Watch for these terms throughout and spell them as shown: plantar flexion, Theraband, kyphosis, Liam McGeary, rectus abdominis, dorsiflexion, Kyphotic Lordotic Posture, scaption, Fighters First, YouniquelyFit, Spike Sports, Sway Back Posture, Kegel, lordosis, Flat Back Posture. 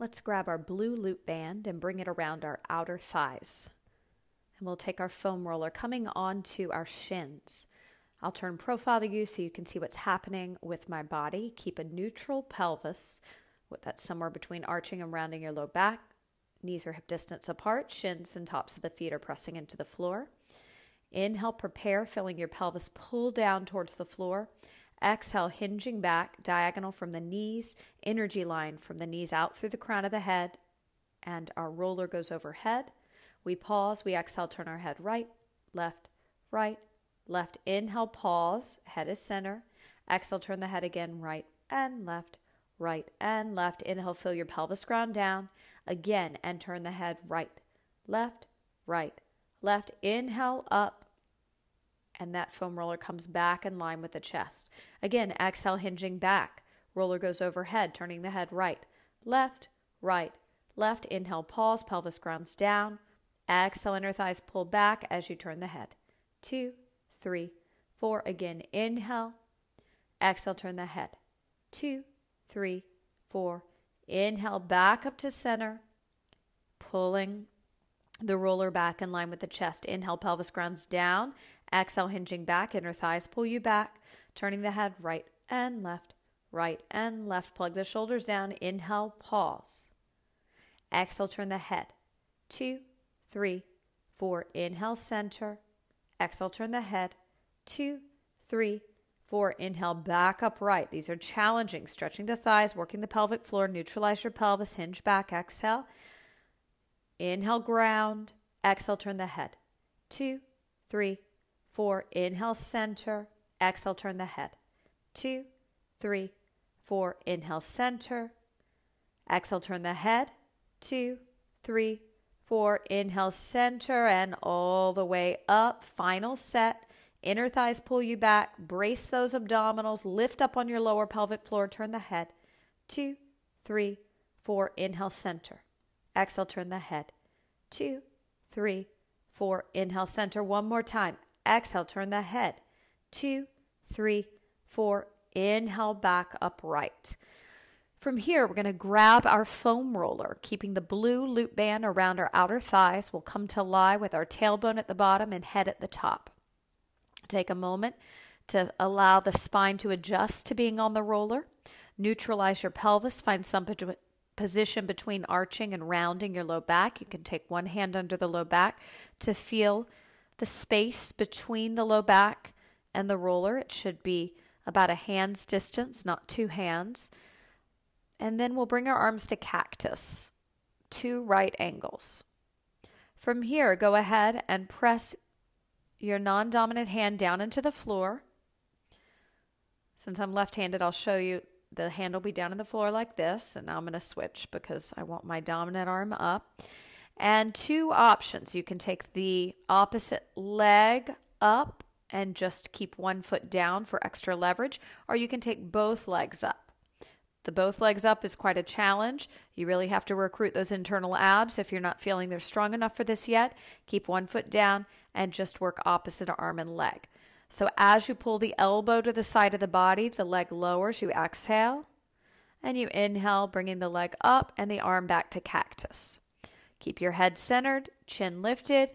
Let's grab our blue loop band and bring it around our outer thighs. And we'll take our foam roller coming onto our shins. I'll turn profile to you so you can see what's happening with my body. Keep a neutral pelvis. That's somewhere between arching and rounding your low back. Knees are hip distance apart. Shins and tops of the feet are pressing into the floor. Inhale, prepare, feeling your pelvis pull down towards the floor. Exhale, hinging back, diagonal from the knees, energy line from the knees out through the crown of the head, and our roller goes overhead. We pause, we exhale, turn our head right, left, inhale, pause, head is center, exhale, turn the head again, right and left, inhale, feel your pelvis ground down, again, and turn the head right, left, inhale, up, and that foam roller comes back in line with the chest. Again, exhale, hinging back. Roller goes overhead, turning the head right, left. Inhale, pause, pelvis grounds down. Exhale, inner thighs pull back as you turn the head. 2, 3, 4. Again, inhale. Exhale, turn the head. 2, 3, 4. Inhale, back up to center. Pulling the roller back in line with the chest. Inhale, pelvis grounds down. Exhale, hinging back, inner thighs pull you back, turning the head right and left, plug the shoulders down, inhale, pause. Exhale, turn the head, 2, 3, 4, inhale, center, exhale, turn the head, 2, 3, 4, inhale, back upright. These are challenging, stretching the thighs, working the pelvic floor, neutralize your pelvis, hinge back, exhale, inhale, ground, exhale, turn the head, 2, 3, 4, inhale, center, exhale, turn the head, 2, 3, 4, inhale, center, exhale, turn the head, 2, 3, 4, inhale, center, and all the way up. Final set, inner thighs pull you back, brace those abdominals, lift up on your lower pelvic floor, turn the head, 2, 3, 4, inhale, center, exhale, turn the head, 2, 3, 4, inhale, center, one more time. Exhale, turn the head, 2, 3, 4, inhale, back upright. From here, we're going to grab our foam roller, keeping the blue loop band around our outer thighs. We'll come to lie with our tailbone at the bottom and head at the top. Take a moment to allow the spine to adjust to being on the roller. Neutralize your pelvis. Find some position between arching and rounding your low back. You can take one hand under the low back to feel the space between the low back and the roller. It should be about a hand's distance, not two hands. And then we'll bring our arms to cactus, two right angles. From here, go ahead and press your non-dominant hand down into the floor. Since I'm left-handed, I'll show you the hand will be down in the floor like this, and I'm going to switch because I want my dominant arm up. And two options. You can take the opposite leg up and just keep one foot down for extra leverage, or you can take both legs up. The both legs up is quite a challenge. You really have to recruit those internal abs. If you're not feeling they're strong enough for this yet, keep one foot down and just work opposite arm and leg. So as you pull the elbow to the side of the body, the leg lowers, you exhale, and you inhale, bringing the leg up and the arm back to cactus. Keep your head centered, chin lifted,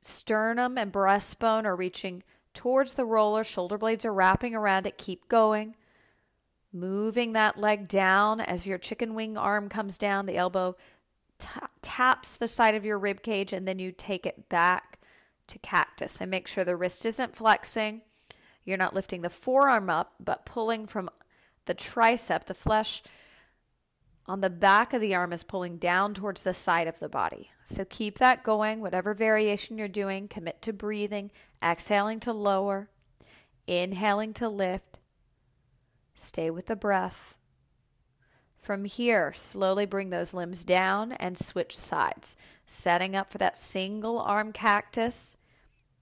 sternum and breastbone are reaching towards the roller, shoulder blades are wrapping around it, keep going. Moving that leg down as your chicken wing arm comes down, the elbow taps the side of your rib cage, and then you take it back to cactus. And make sure the wrist isn't flexing. You're not lifting the forearm up, but pulling from the tricep, the flesh on the back of the arm is pulling down towards the side of the body. So keep that going. Whatever variation you're doing, commit to breathing, exhaling to lower, inhaling to lift. Stay with the breath. From here, slowly bring those limbs down and switch sides, setting up for that single arm cactus,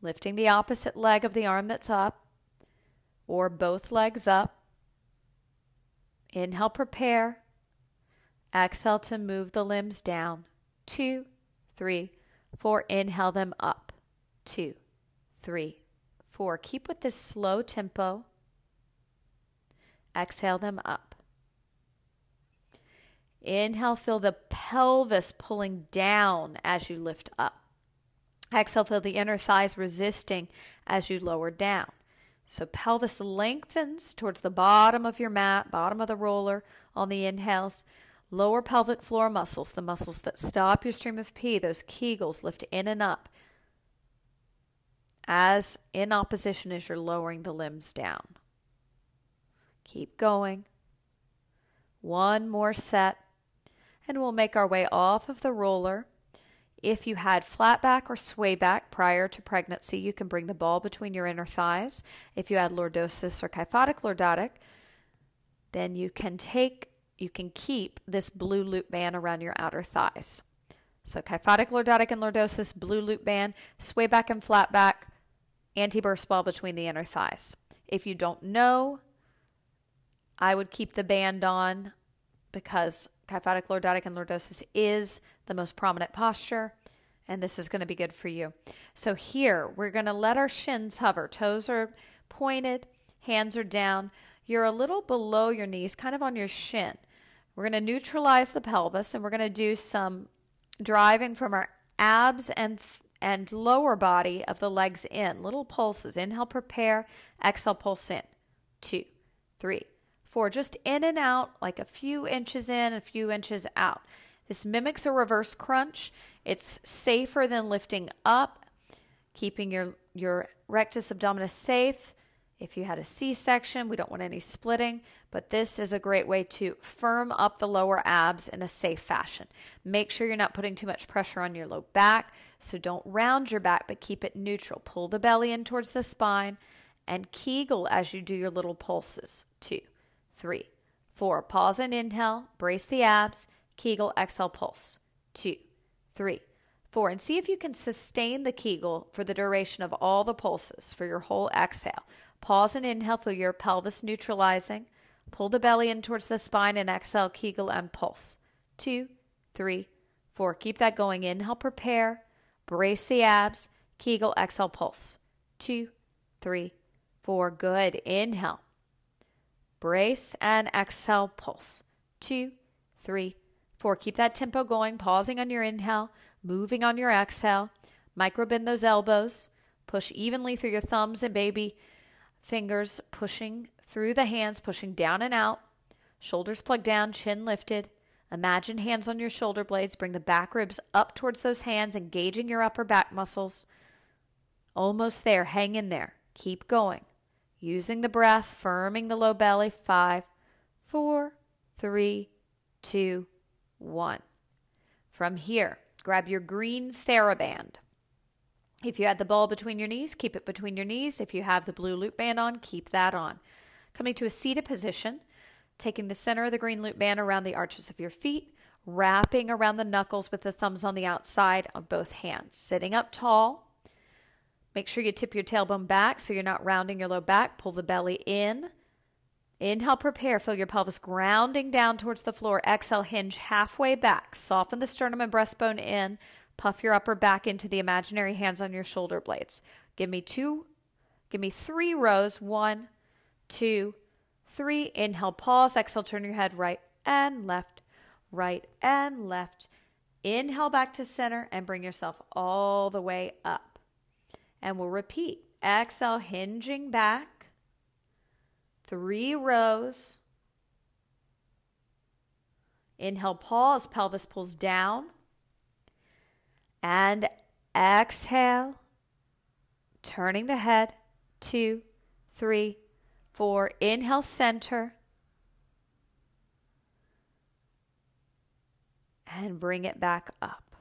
lifting the opposite leg of the arm that's up, or both legs up. Inhale, prepare. Exhale to move the limbs down. 2, 3, 4. Inhale them up. 2, 3, 4. Keep with this slow tempo. Exhale them up. Inhale, feel the pelvis pulling down as you lift up. Exhale, feel the inner thighs resisting as you lower down. So pelvis lengthens towards the bottom of your mat, bottom of the roller on the inhales. Lower pelvic floor muscles, the muscles that stop your stream of pee, those Kegels, lift in and up as in opposition as you're lowering the limbs down. Keep going. One more set, and we'll make our way off of the roller. If you had flat back or sway back prior to pregnancy, you can bring the ball between your inner thighs. If you had lordosis or kyphotic lordotic, then you can keep this blue loop band around your outer thighs. So kyphotic lordotic and lordosis, blue loop band, sway back and flat back, anti-burst ball between the inner thighs. If you don't know, I would keep the band on because kyphotic lordotic and lordosis is the most prominent posture, and this is going to be good for you. So here, we're going to let our shins hover. Toes are pointed, hands are down. You're a little below your knees, kind of on your shin. We're going to neutralize the pelvis, and we're going to do some driving from our abs and lower body of the legs in. Little pulses. Inhale, prepare. Exhale, pulse in. 2, 3, 4. Just in and out, like a few inches in, a few inches out. This mimics a reverse crunch. It's safer than lifting up, keeping your rectus abdominis safe. If you had a C-section, we don't want any splitting, but this is a great way to firm up the lower abs in a safe fashion. Make sure you're not putting too much pressure on your low back, so don't round your back, but keep it neutral. Pull the belly in towards the spine and Kegel as you do your little pulses. 2, 3, 4. Pause and inhale, brace the abs. Kegel, exhale, pulse. 2, 3, 4. And see if you can sustain the Kegel for the duration of all the pulses for your whole exhale. Pause and inhale, feel your pelvis neutralizing. Pull the belly in towards the spine and exhale, Kegel and pulse. 2, 3, 4. Keep that going. Inhale, prepare. Brace the abs. Kegel, exhale, pulse. 2, 3, 4. Good. Inhale. Brace and exhale, pulse. 2, 3, 4. Keep that tempo going, pausing on your inhale, moving on your exhale. Micro bend those elbows. Push evenly through your thumbs and baby fingers, pushing through the hands, pushing down and out. Shoulders plugged down, chin lifted. Imagine hands on your shoulder blades. Bring the back ribs up towards those hands, engaging your upper back muscles. Almost there. Hang in there. Keep going. Using the breath, firming the low belly. 5, 4, 3, 2, 1. From here, grab your green Theraband. If you had the ball between your knees, keep it between your knees. If you have the blue loop band on, keep that on. Coming to a seated position, taking the center of the green loop band around the arches of your feet, wrapping around the knuckles with the thumbs on the outside of both hands. Sitting up tall, make sure you tip your tailbone back so you're not rounding your low back. Pull the belly in. Inhale, prepare. Feel your pelvis grounding down towards the floor. Exhale, hinge halfway back. Soften the sternum and breastbone in. Puff your upper back into the imaginary hands on your shoulder blades. Give me three rows. 1, 2, 3. Inhale, pause. Exhale, turn your head right and left. Right and left. Inhale back to center and bring yourself all the way up. And we'll repeat. Exhale, hinging back. 3 rows. Inhale, pause, pelvis pulls down. And exhale, turning the head. 2, 3, 4. Inhale, center. And bring it back up.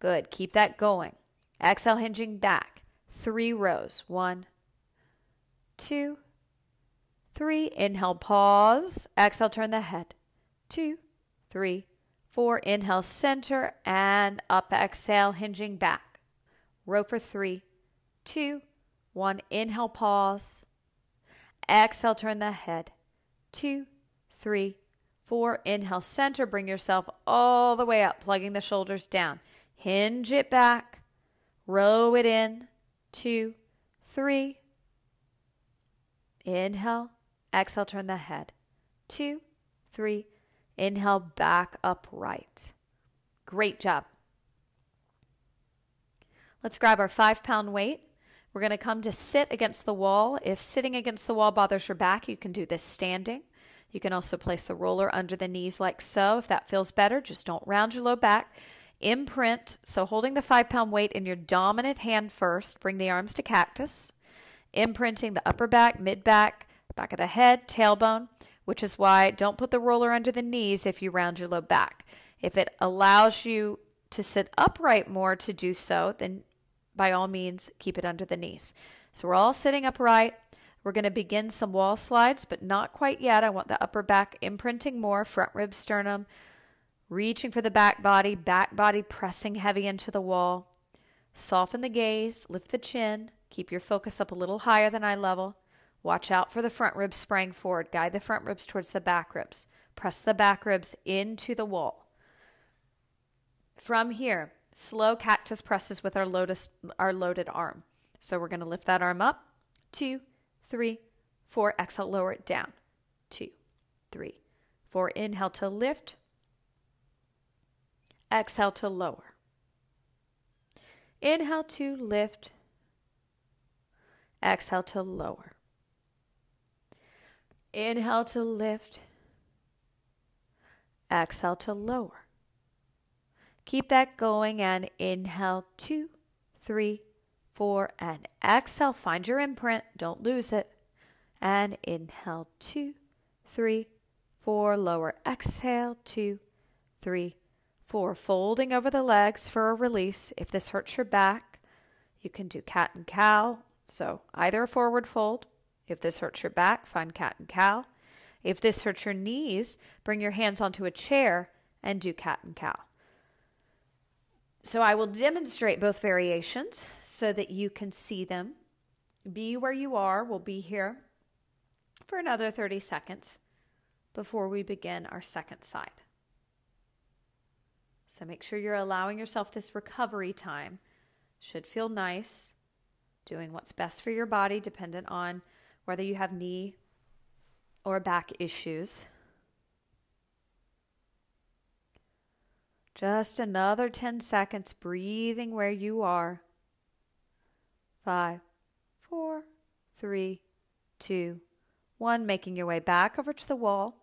Good, keep that going. Exhale, hinging back. 3 rows. 1, 2, 3. Inhale, pause. Exhale, turn the head. 2, 3, 4. Inhale, center and up. Exhale, hinging back. Row for 3, 2, 1. Inhale, pause. Exhale, turn the head. 2, 3, 4. Inhale, center. Bring yourself all the way up, plugging the shoulders down. Hinge it back. Row it in. 2, 3. Inhale. Exhale, turn the head. 2, 3. Inhale, back upright. Great job. Let's grab our 5-pound weight. We're going to come to sit against the wall. If sitting against the wall bothers your back, you can do this standing. You can also place the roller under the knees like so. If that feels better, just don't round your low back. Imprint, so holding the 5-pound weight in your dominant hand first, bring the arms to cactus. Imprinting the upper back, mid back, back of the head, tailbone, which is why don't put the roller under the knees if you round your low back. If it allows you to sit upright more to do so, then by all means, keep it under the knees. So we're all sitting upright. We're going to begin some wall slides, but not quite yet. I want the upper back imprinting more, front rib, sternum, reaching for the back body pressing heavy into the wall. Soften the gaze, lift the chin, keep your focus up a little higher than eye level. Watch out for the front ribs spraying forward. Guide the front ribs towards the back ribs. Press the back ribs into the wall. From here, slow cactus presses with our loaded arm. So we're going to lift that arm up. 2, 3, 4. Exhale, lower it down. 2, 3, 4. Inhale to lift. Exhale to lower. Inhale to lift. Exhale to lower. Inhale to lift. Exhale to lower. Keep that going and inhale 2, 3, 4 and exhale. Find your imprint. Don't lose it. And inhale 2, 3, 4. Lower. Exhale 2, 3, 4. Folding over the legs for a release. If this hurts your back, you can do cat and cow. So either a forward fold. If this hurts your back, find cat and cow. If this hurts your knees, bring your hands onto a chair and do cat and cow. So I will demonstrate both variations so that you can see them. Be where you are. We'll be here for another 30 seconds before we begin our second side. So make sure you're allowing yourself this recovery time. Should feel nice. Doing what's best for your body, dependent on whether you have knee or back issues. Just another 10 seconds, breathing where you are. 5, 4, 3, 2, 1. Making your way back over to the wall.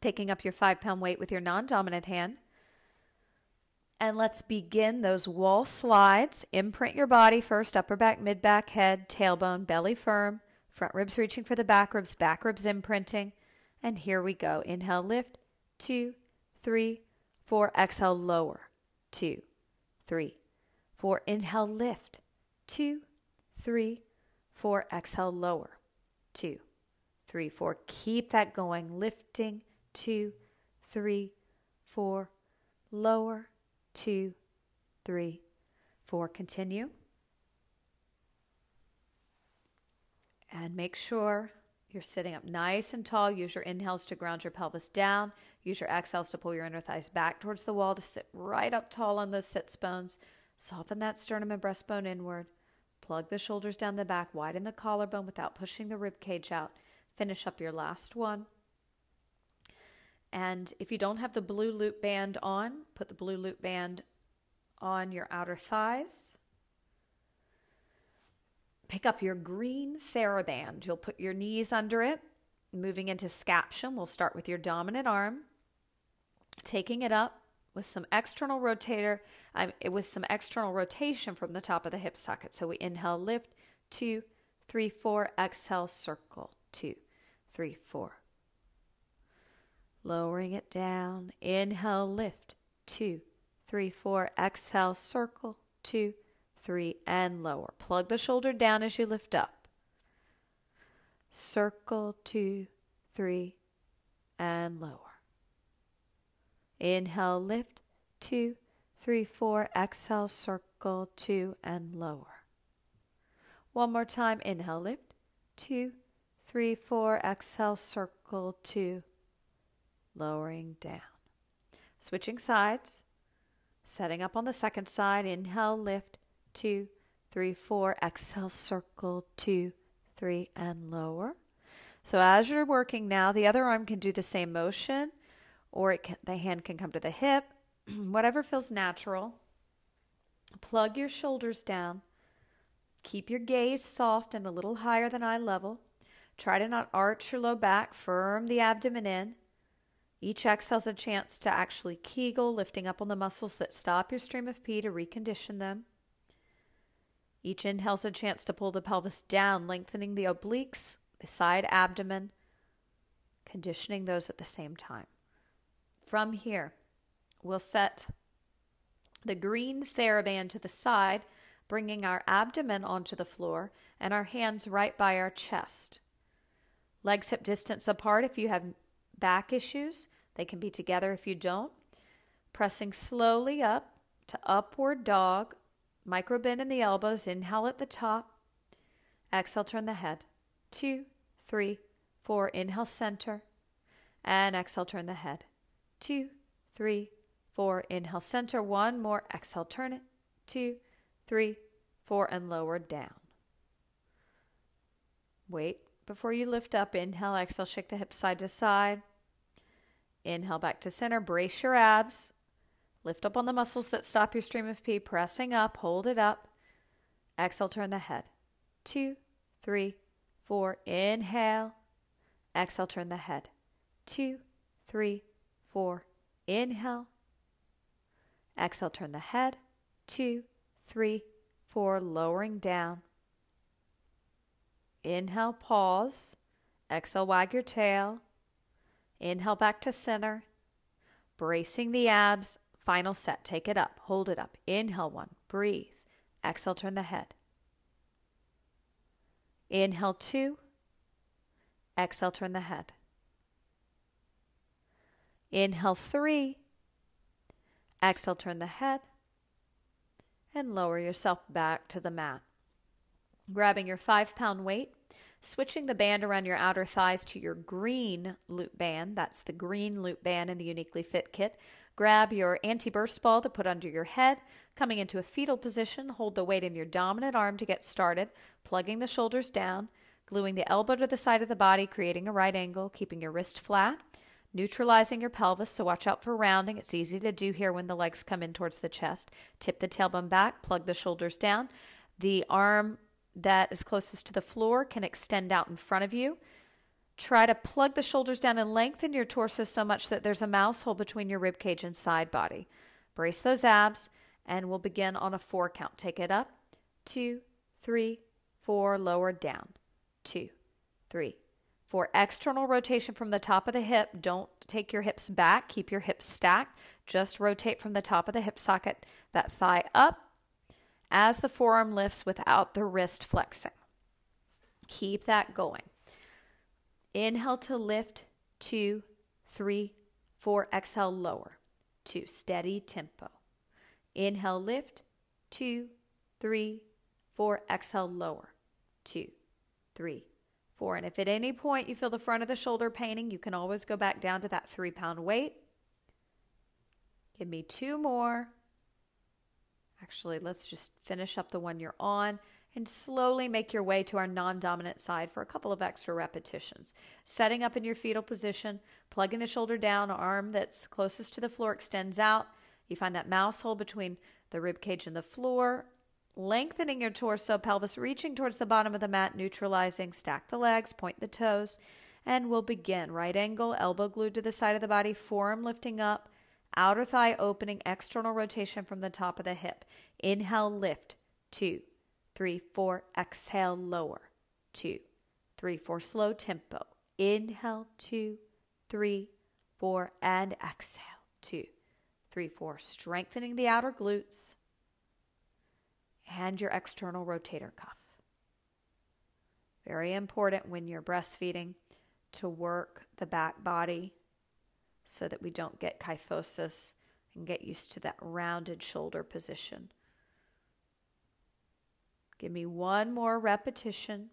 Picking up your 5-pound weight with your non-dominant hand. And let's begin those wall slides. Imprint your body first, upper back, mid back, head, tailbone, belly firm. Front ribs reaching for the back ribs imprinting. And here we go. Inhale, lift. 2, 3, 4, exhale, lower. 2, 3, 4, inhale, lift. 2, 3, 4, exhale, lower. 2, 3, 4, keep that going. Lifting, 2, 3, 4, lower. 2, 3, 4, continue. And make sure you're sitting up nice and tall. Use your inhales to ground your pelvis down. Use your exhales to pull your inner thighs back towards the wall to sit right up tall on those sits bones. Soften that sternum and breastbone inward. Plug the shoulders down the back. Widen the collarbone without pushing the rib cage out. Finish up your last one. And if you don't have the blue loop band on, put the blue loop band on your outer thighs. Pick up your green Theraband. You'll put your knees under it. Moving into scaption, we'll start with your dominant arm. Taking it up with some external rotation from the top of the hip socket. So we inhale, lift, 2, 3, 4, exhale, circle, 2, 3, 4. Lowering it down. Inhale, lift, 2, 3, 4, exhale, circle, 2, 3, and lower. Plug the shoulder down as you lift up. Circle, 2, 3, and lower. Inhale, lift, 2, 3, 4, exhale, circle, 2, and lower. One more time. Inhale, lift, 2, 3, 4, exhale, circle, 2, lowering down. Switching sides. Setting up on the second side. Inhale, lift, 2, 3, 4, exhale, circle, 2, 3, and lower. So as you're working now, the other arm can do the same motion, or it can, the hand can come to the hip, whatever feels natural. Plug your shoulders down. Keep your gaze soft and a little higher than eye level. Try to not arch your low back. Firm the abdomen in. Each exhale is a chance to actually Kegel, lifting up on the muscles that stop your stream of pee to recondition them. Each inhale is a chance to pull the pelvis down, lengthening the obliques, the side abdomen, conditioning those at the same time. From here, we'll set the green TheraBand to the side, bringing our abdomen onto the floor and our hands right by our chest. Legs hip distance apart if you have back issues. They can be together if you don't. Pressing slowly up to upward dog. Micro bend in the elbows. Inhale at the top. Exhale, turn the head. 2, 3, 4. Inhale, center. And exhale, turn the head. 2, 3, 4. Inhale, center. One more. Exhale, turn it. 2, 3, 4. And lower down. Wait. Before you lift up, inhale, exhale, shake the hips side to side. Inhale, back to center, brace your abs. Lift up on the muscles that stop your stream of pee, pressing up, hold it up. Exhale, turn the head. 2, 3, 4, inhale. Exhale, turn the head. 2, 3, 4, inhale. Exhale, turn the head. 2, 3, 4, lowering down. Inhale, pause. Exhale, wag your tail. Inhale, back to center. Bracing the abs. Final set. Take it up. Hold it up. Inhale, one. Breathe. Exhale, turn the head. Inhale, two. Exhale, turn the head. Inhale, three. Exhale, turn the head. And lower yourself back to the mat. Grabbing your 5-pound weight, switching the band around your outer thighs to your green loop band. That's the green loop band in the Uniquely Fit kit. Grab your anti-burst ball to put under your head. Coming into a fetal position, hold the weight in your dominant arm to get started, plugging the shoulders down, gluing the elbow to the side of the body, creating a right angle, keeping your wrist flat, neutralizing your pelvis, so watch out for rounding. It's easy to do here when the legs come in towards the chest. Tip the tailbone back, plug the shoulders down. The arm that is closest to the floor can extend out in front of you. Try to plug the shoulders down and lengthen your torso so much that there's a mouse hole between your rib cage and side body. Brace those abs, and we'll begin on a 4 count. Take it up. 2, 3, 4, lower down. 2, 3, 4. External rotation from the top of the hip. Don't take your hips back. Keep your hips stacked. Just rotate from the top of the hip socket, that thigh up, as the forearm lifts without the wrist flexing. Keep that going. Inhale to lift. 2, 3, 4. Exhale, lower. 2. Steady tempo. Inhale, lift. 2, 3, 4. Exhale, lower. 2, 3, 4. And if at any point you feel the front of the shoulder paining, you can always go back down to that 3-pound weight. Give me 2 more. Actually, let's just finish up the one you're on and slowly make your way to our non-dominant side for a couple of extra repetitions. Setting up in your fetal position, plugging the shoulder down, arm that's closest to the floor extends out. You find that mouse hole between the rib cage and the floor. Lengthening your torso, pelvis reaching towards the bottom of the mat, neutralizing. Stack the legs, point the toes, and we'll begin. Right angle, elbow glued to the side of the body, forearm lifting up. Outer thigh opening, external rotation from the top of the hip. Inhale, lift. 2, 3, 4. Exhale, lower. 2, 3, 4. Slow tempo. Inhale, 2, 3, 4. And exhale, 2, 3, 4. Strengthening the outer glutes and your external rotator cuff. Very important when you're breastfeeding to work the back body, so that we don't get kyphosis and get used to that rounded shoulder position. Give me 1 more repetition.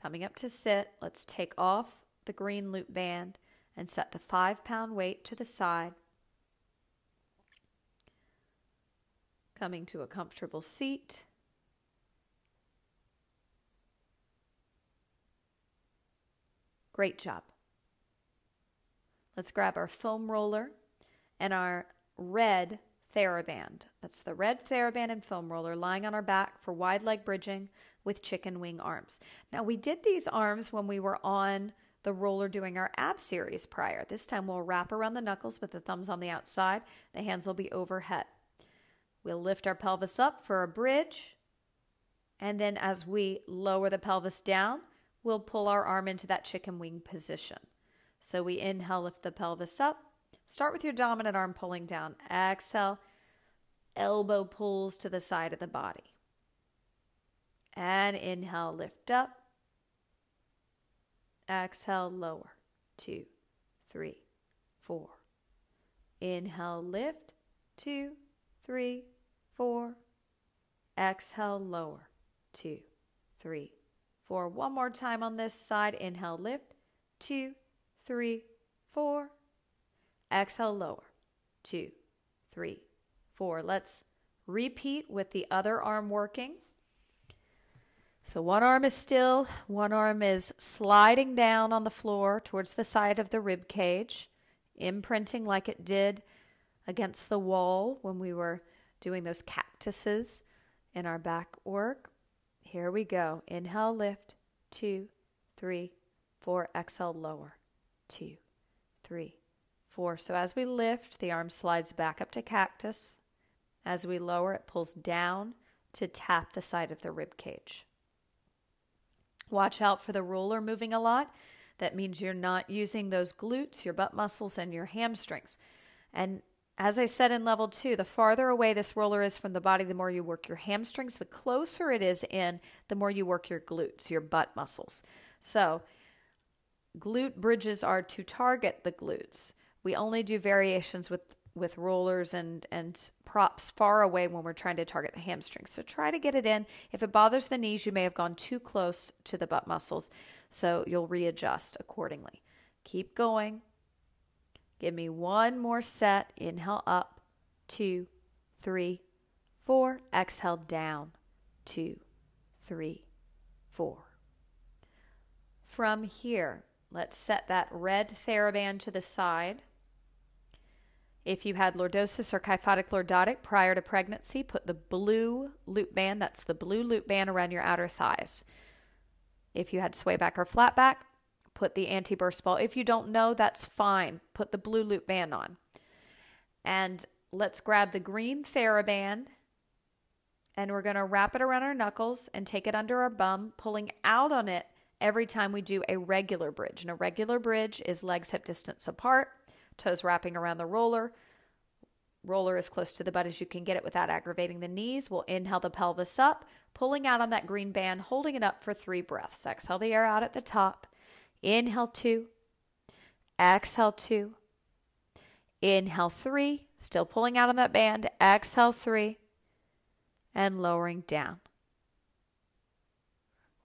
Coming up to sit, let's take off the green loop band and set the 5-pound weight to the side. Coming to a comfortable seat. Great job. Let's grab our foam roller and our red Theraband. That's the red Theraband and foam roller lying on our back for wide leg bridging with chicken wing arms. Now we did these arms when we were on the roller doing our ab series prior. This time we'll wrap around the knuckles with the thumbs on the outside. The hands will be overhead. We'll lift our pelvis up for a bridge. And then as we lower the pelvis down, we'll pull our arm into that chicken wing position. So we inhale, lift the pelvis up. Start with your dominant arm pulling down. Exhale, elbow pulls to the side of the body. And inhale, lift up. Exhale, lower. 2, 3, 4. Inhale, lift. 2, 3, 4. Exhale, lower. 2, 3, 4. One more time on this side. Inhale, lift. 2, 3, 4. Exhale, lower. 2, 3, 4. Let's repeat with the other arm working. So one arm is still, one arm is sliding down on the floor towards the side of the rib cage, imprinting like it did against the wall when we were doing those cactuses in our back work. Here we go. Inhale, lift. 2, 3, 4. Exhale, lower. 2, 3, 4. So as we lift, the arm slides back up to cactus. As we lower, it pulls down to tap the side of the rib cage. Watch out for the roller moving a lot. That means you're not using those glutes, your butt muscles, and your hamstrings. And as I said in level 2, the farther away this roller is from the body, the more you work your hamstrings. The closer it is in, the more you work your glutes, your butt muscles. So glute bridges are to target the glutes. We only do variations with rollers and props far away when we're trying to target the hamstrings. So try to get it in. If it bothers the knees, you may have gone too close to the butt muscles, so you'll readjust accordingly. Keep going. Give me one more set. Inhale up. 2, 3, 4. Exhale down. 2, 3, 4. From here, let's set that red Theraband to the side. If you had lordosis or kyphotic lordotic prior to pregnancy, put the blue loop band, that's the blue loop band, around your outer thighs. If you had sway back or flat back, put the anti-burst ball. If you don't know, that's fine. Put the blue loop band on. And let's grab the green Theraband, and we're going to wrap it around our knuckles and take it under our bum, pulling out on it every time we do a regular bridge. And a regular bridge is legs hip distance apart, toes wrapping around the roller. Roller as close to the butt as you can get it without aggravating the knees. We'll inhale the pelvis up, pulling out on that green band, holding it up for 3 breaths. Exhale the air out at the top. Inhale 2. Exhale 2. Inhale 3. Still pulling out on that band. Exhale 3. And lowering down.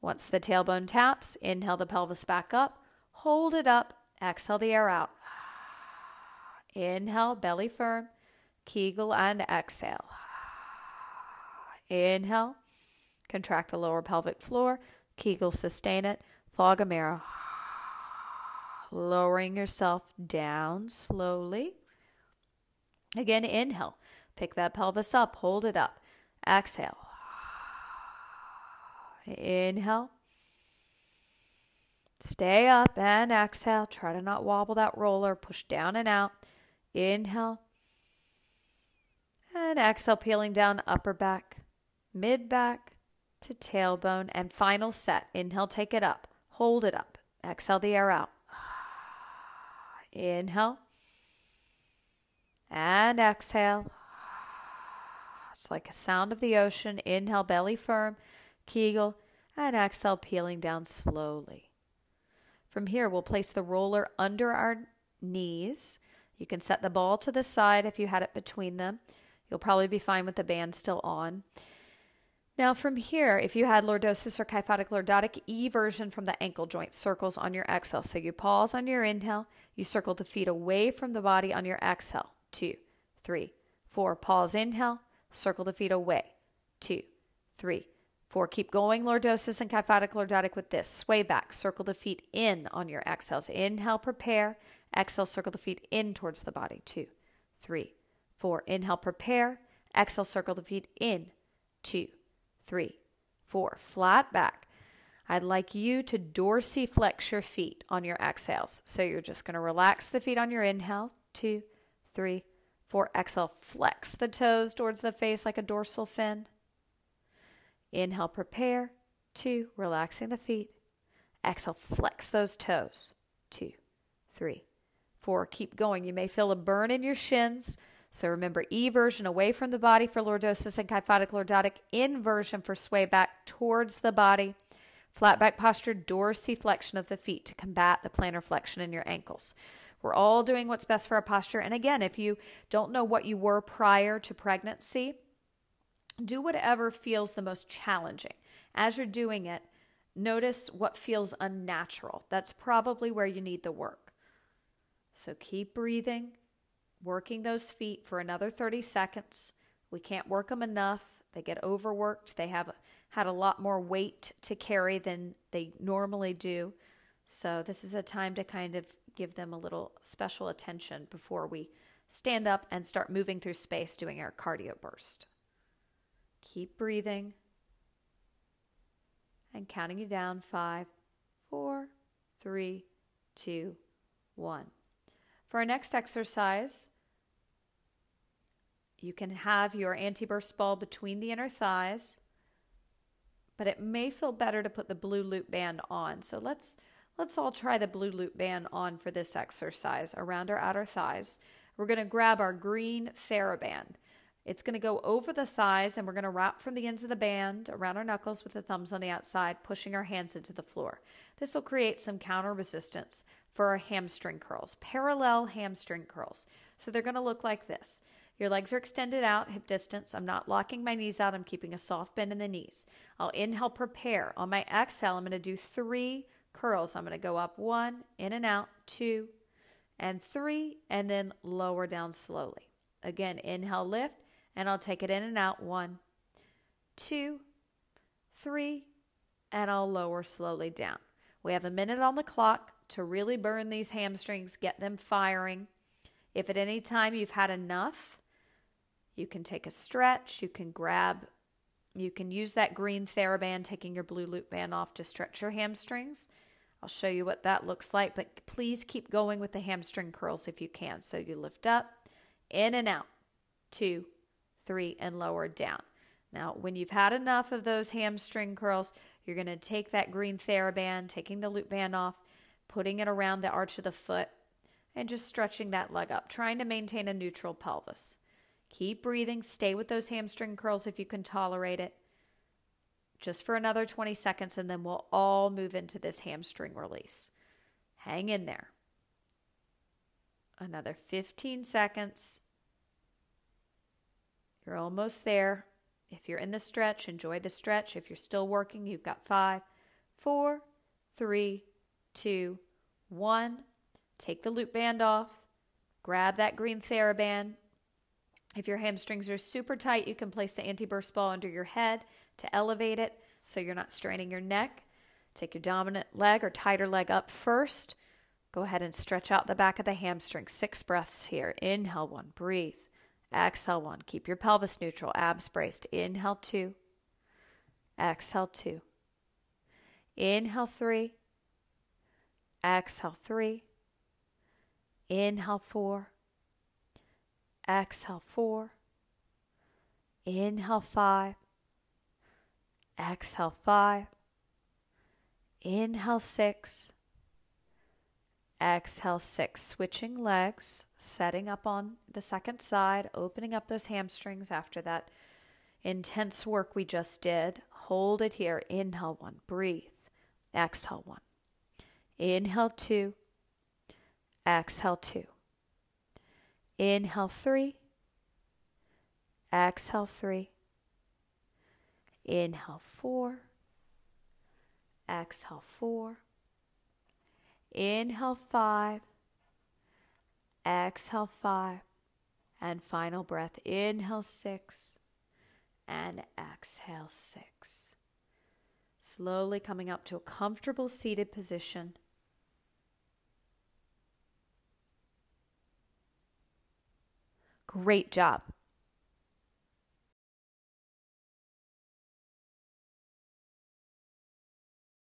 Once the tailbone taps, inhale the pelvis back up. Hold it up. Exhale the air out. Inhale, belly firm, Kegel, and exhale. Inhale, contract the lower pelvic floor, Kegel, sustain it, Thagamara. Lowering yourself down slowly. Again, inhale, pick that pelvis up, hold it up, exhale. Inhale, stay up, and exhale. Try to not wobble that roller, push down and out. Inhale, and exhale, peeling down upper back, mid back to tailbone, and final set. Inhale, take it up, hold it up, exhale the air out. Inhale, and exhale. It's like a sound of the ocean. Inhale, belly firm, Kegel, and exhale, peeling down slowly. From here, we'll place the roller under our knees. You can set the ball to the side if you had it between them. You'll probably be fine with the band still on. Now from here, if you had lordosis or kyphotic lordotic, eversion from the ankle joint, circles on your exhale. So you pause on your inhale. You circle the feet away from the body on your exhale. 2, 3, 4. Pause, inhale. Circle the feet away. 2, 3, Four, keep going lordosis and kyphotic lordotic with this. Sway back, circle the feet in on your exhales. Inhale, prepare. Exhale, circle the feet in towards the body. 2, 3, 4. Inhale, prepare. Exhale, circle the feet in. 2, 3, 4. Flat back. I'd like you to dorsiflex your feet on your exhales. So you're just going to relax the feet on your inhale. 2, 3, 4. Exhale, flex the toes towards the face like a dorsal fin. Inhale, prepare. 2, relaxing the feet. Exhale, flex those toes. 2, 3, 4. Keep going. You may feel a burn in your shins. So remember, eversion away from the body for lordosis and kyphotic lordotic, inversion for sway back towards the body. Flat back posture, dorsiflexion of the feet to combat the plantar flexion in your ankles. We're all doing what's best for our posture. And again, if you don't know what you were prior to pregnancy, do whatever feels the most challenging. As you're doing it, notice what feels unnatural. That's probably where you need the work. So keep breathing, working those feet for another 30 seconds. We can't work them enough. They get overworked. They have had a lot more weight to carry than they normally do. So this is a time to kind of give them a little special attention before we stand up and start moving through space doing our cardio burst. Keep breathing and counting you down. 5, 4, 3, 2, 1. For our next exercise, you can have your anti-burst ball between the inner thighs, but it may feel better to put the blue loop band on. So let's all try the blue loop band on for this exercise around our outer thighs. We're going to grab our green Theraband. It's going to go over the thighs, and we're going to wrap from the ends of the band around our knuckles with the thumbs on the outside, pushing our hands into the floor. This will create some counter resistance for our hamstring curls, parallel hamstring curls. So they're going to look like this. Your legs are extended out, hip distance. I'm not locking my knees out. I'm keeping a soft bend in the knees. I'll inhale, prepare. On my exhale, I'm going to do 3 curls. I'm going to go up 1, in and out, 2, and 3, and then lower down slowly. Again, inhale, lift. And I'll take it in and out. 1, 2, 3, and I'll lower slowly down. We have a minute on the clock to really burn these hamstrings, get them firing. If at any time you've had enough, you can take a stretch, you can grab, you can use that green Theraband, taking your blue loop band off to stretch your hamstrings. I'll show you what that looks like, but please keep going with the hamstring curls if you can. So you lift up, in and out, 2, 3, and lower down. Now, when you've had enough of those hamstring curls, you're going to take that green Theraband, taking the loop band off, putting it around the arch of the foot, and just stretching that leg up, trying to maintain a neutral pelvis. Keep breathing. Stay with those hamstring curls if you can tolerate it, just for another 20 seconds, and then we'll all move into this hamstring release. Hang in there. Another 15 seconds. You're almost there. If you're in the stretch, enjoy the stretch. If you're still working, you've got 5, 4, 3, 2, 1. Take the loop band off. Grab that green Theraband. If your hamstrings are super tight, you can place the anti-burst ball under your head to elevate it so you're not straining your neck. Take your dominant leg or tighter leg up first. Go ahead and stretch out the back of the hamstring. 6 breaths here. Inhale 1, breathe. Exhale 1, keep your pelvis neutral, abs braced. Inhale 2, exhale 2, inhale 3, exhale 3, inhale 4, exhale 4, inhale 5, exhale 5, inhale 6, exhale 6, switching legs, setting up on the second side, opening up those hamstrings after that intense work we just did. Hold it here. Inhale 1, breathe. Exhale 1. Inhale 2. Exhale 2. Inhale 3. Exhale 3. Inhale 4. Exhale 4. Inhale 5, exhale 5, and final breath. Inhale 6, and exhale 6. slowly coming up to a comfortable seated position. Great job.